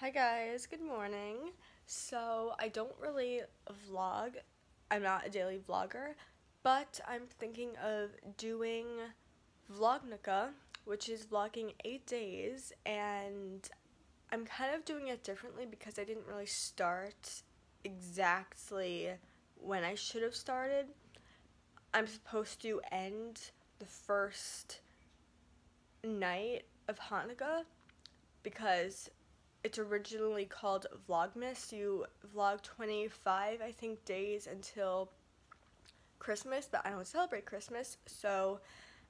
Hi guys, good morning. So I don't really vlog, I'm not a daily vlogger, but I'm thinking of doing Vlognukkah, which is vlogging 8 days, and I'm kind of doing it differently because I didn't really start exactly when I should have started. I'm supposed to end the first night of Hanukkah because it's originally called Vlogmas. You vlog 25, I think, days until Christmas, but I don't celebrate Christmas, so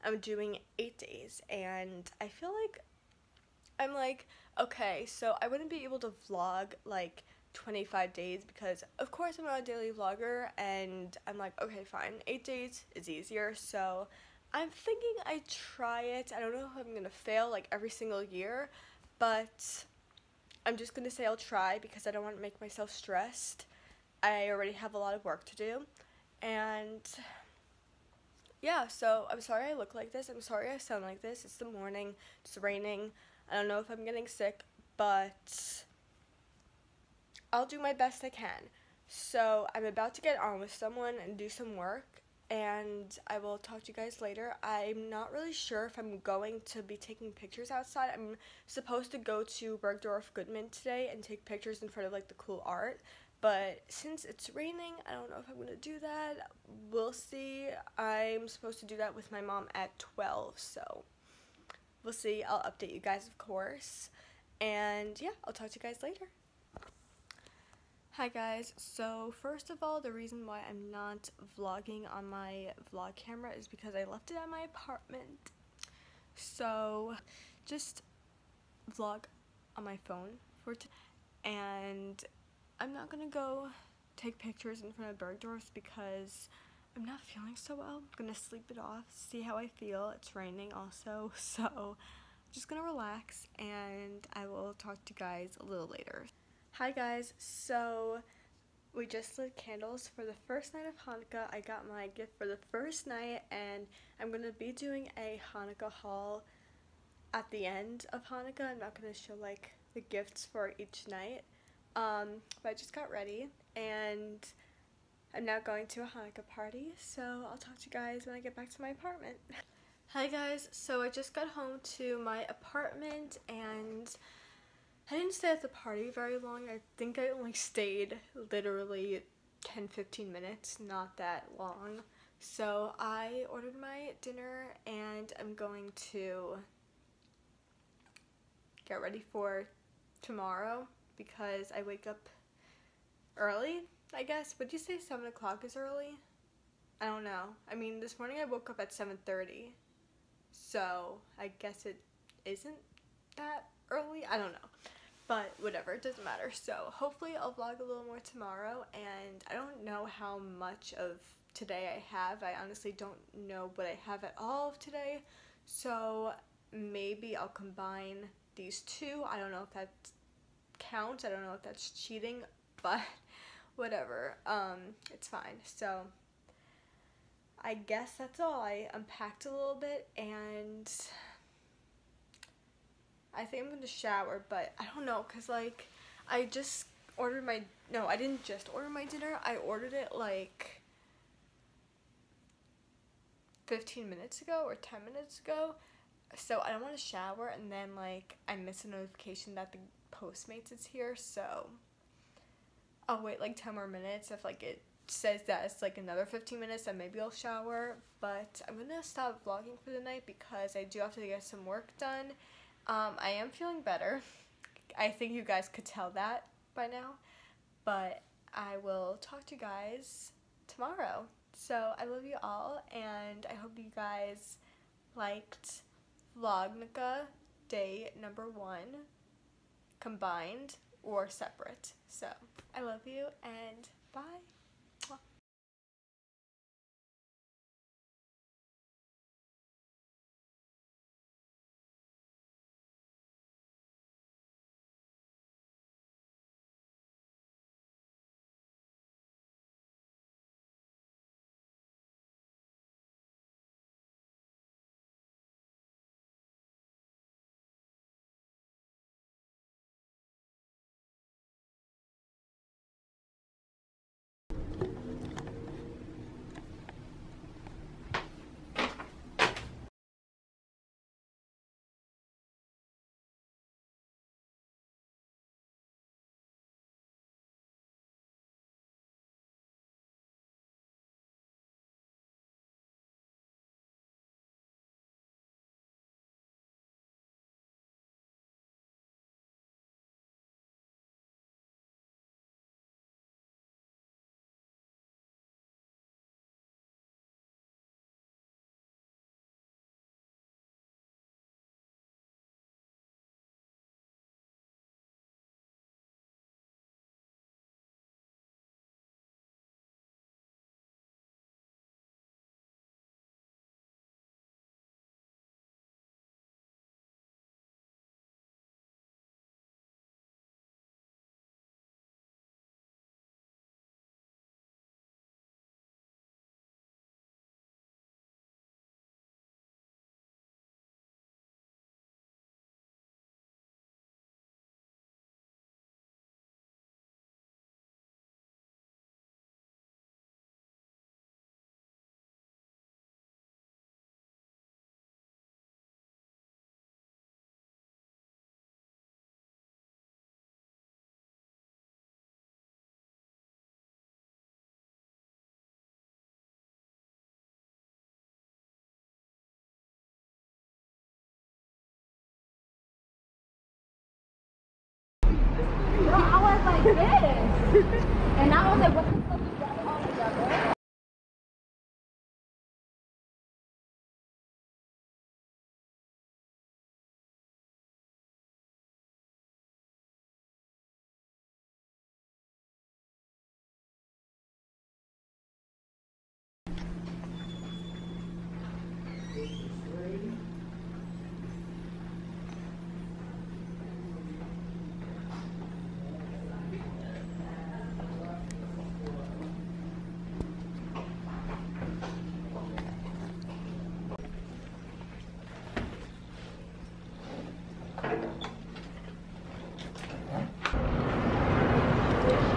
I'm doing 8 days, and I feel like I'm like, okay, so I wouldn't be able to vlog like 25 days because of course I'm not a daily vlogger, and I'm like, okay, fine, 8 days is easier. So I'm thinking I try it. I don't know if I'm gonna fail like every single year, but I'm just gonna say I'll try because I don't want to make myself stressed. I already have a lot of work to do, and yeah, so I'm sorry I look like this, I'm sorry I sound like this. It's the morning, it's raining, I don't know if I'm getting sick, but I'll do my best I can. So I'm about to get on with someone and do some work, and I will talk to you guys later. I'm not really sure if I'm going to be taking pictures outside. I'm supposed to go to Bergdorf Goodman today and take pictures in front of like the cool art, but since it's raining, I don't know if I'm gonna do that. We'll see. I'm supposed to do that with my mom at 12, so we'll see. I'll update you guys, of course. And yeah, I'll talk to you guys later. Hi guys, so first of all, the reason why I'm not vlogging on my vlog camera is because I left it at my apartment. So just vlog on my phone for today, and I'm not gonna go take pictures in front of Bergdorf's because I'm not feeling so well. I'm gonna sleep it off, see how I feel. It's raining also, so I'm just gonna relax, and I will talk to you guys a little later. Hi guys, so we just lit candles for the first night of Hanukkah. I got my gift for the first night, and I'm gonna be doing a Hanukkah haul at the end of Hanukkah. I'm not gonna show like the gifts for each night. But I just got ready, and I'm now going to a Hanukkah party, so I'll talk to you guys when I get back to my apartment. Hi guys, so I just got home to my apartment, and I didn't stay at the party very long. I think I only stayed literally 10-15 minutes, not that long. So I ordered my dinner, and I'm going to get ready for tomorrow, because I wake up early, I guess. Would you say 7 o'clock is early? I don't know. I mean, this morning I woke up at 7:30, so I guess it isn't that early. I don't know, but whatever, it doesn't matter. So hopefully I'll vlog a little more tomorrow, and I don't know how much of today I have. I honestly don't know what I have at all of today, so maybe I'll combine these two. I don't know if that's count. I don't know if that's cheating, but whatever, it's fine. So I guess that's all. I unpacked a little bit, and I think I'm gonna shower, but I don't know, because like I just ordered my, no, I didn't just order my dinner, I ordered it like 15 minutes ago or 10 minutes ago, so I don't want to shower, and then like I missed a notification that the Postmates is here, so I'll wait like 10 more minutes. If like it says that it's like another 15 minutes, then maybe I'll shower, but I'm gonna stop vlogging for the night because I do have to get some work done. I am feeling better. I think you guys could tell that by now, but I will talk to you guys tomorrow. So I love you all, and I hope you guys liked Vlognukkah day #1 combined or separate. So I love you, and bye.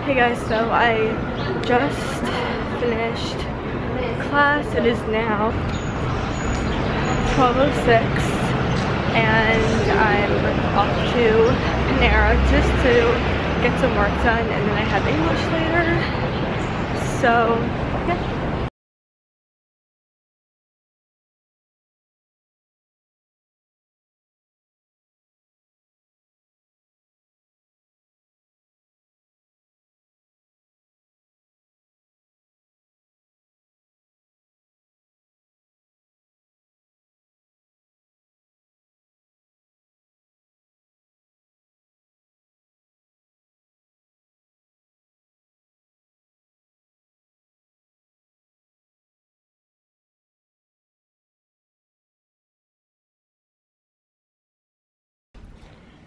Hey guys, so I just finished class. It is now 12:06 and I'm off to Panera just to get some work done, and then I have English later, so yeah.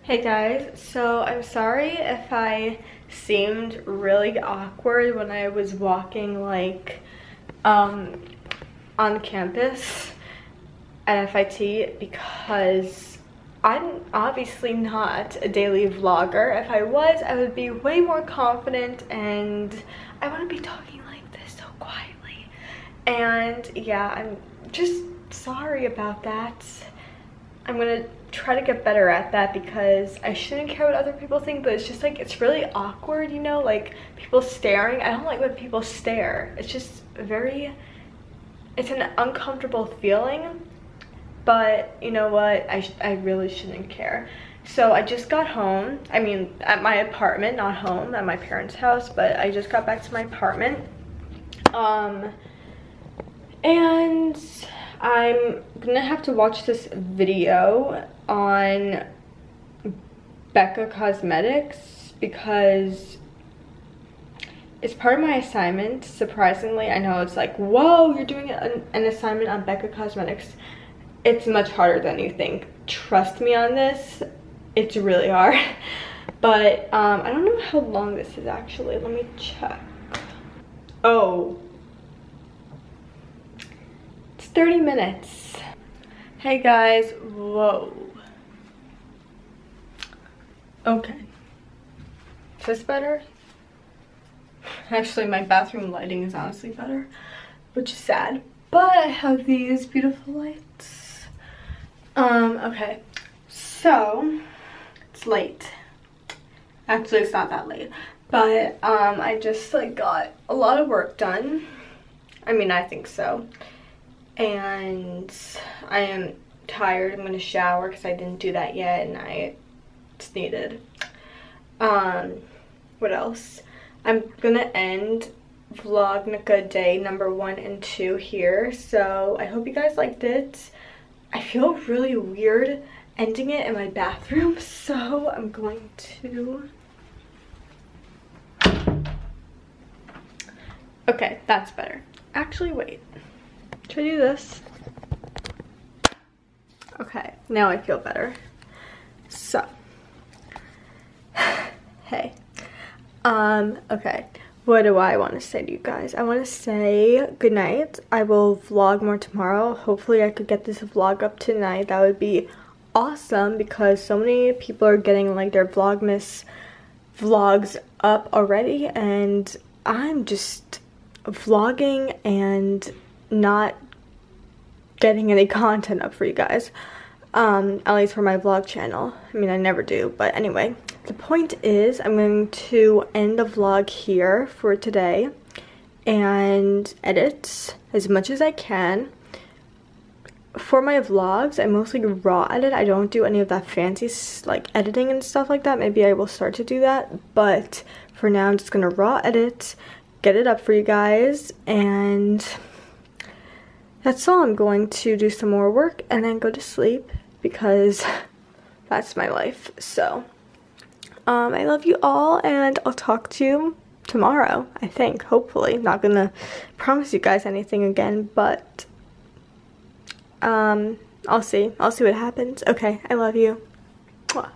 Hey guys, so I'm sorry if I seemed really awkward when I was walking like on campus at FIT, because I'm obviously not a daily vlogger. If I was, I would be way more confident, and I wouldn't be talking like this so quietly. And yeah, I'm just sorry about that. I'm gonna try to get better at that because I shouldn't care what other people think, but it's just like, it's really awkward, you know, like people staring. I don't like when people stare. It's just it's an uncomfortable feeling, but you know what, I really shouldn't care. So I just got home, I mean at my apartment, not home, at my parents' house, but I just got back to my apartment, and I'm gonna have to watch this video on Becca Cosmetics because it's part of my assignment. Surprisingly, I know it's like, whoa, you're doing an assignment on Becca Cosmetics. It's much harder than you think. Trust me on this, it's really hard. But I don't know how long this is actually. Let me check. Oh. 30 minutes. Hey guys, whoa. Okay. Is this better? Actually, my bathroom lighting is honestly better, which is sad, but I have these beautiful lights. Okay, so it's late. Actually, it's not that late, but I just like got a lot of work done. I mean, I think so. And I am tired. I'm gonna shower because I didn't do that yet and it's needed. What else? I'm gonna end Vlognukkah day number 1 and 2 here. So I hope you guys liked it. I feel really weird ending it in my bathroom, so I'm going to... Okay, that's better. Actually, wait. Should I do this? Okay, now I feel better. So, hey. Okay, what do I want to say to you guys? I want to say good night. I will vlog more tomorrow. Hopefully I could get this vlog up tonight. That would be awesome because so many people are getting like their Vlogmas vlogs up already, and I'm just vlogging and not getting any content up for you guys, at least for my vlog channel. I mean, I never do, but anyway, the point is I'm going to end the vlog here for today and edit as much as I can. For my vlogs, I mostly raw edit. I don't do any of that fancy like editing and stuff like that. Maybe I will start to do that, but for now I'm just gonna raw edit, get it up for you guys, and that's all. I'm going to do some more work and then go to sleep because that's my life. So, I love you all, and I'll talk to you tomorrow, I think, hopefully. Not gonna promise you guys anything again, but I'll see. I'll see what happens. Okay, I love you. Mwah.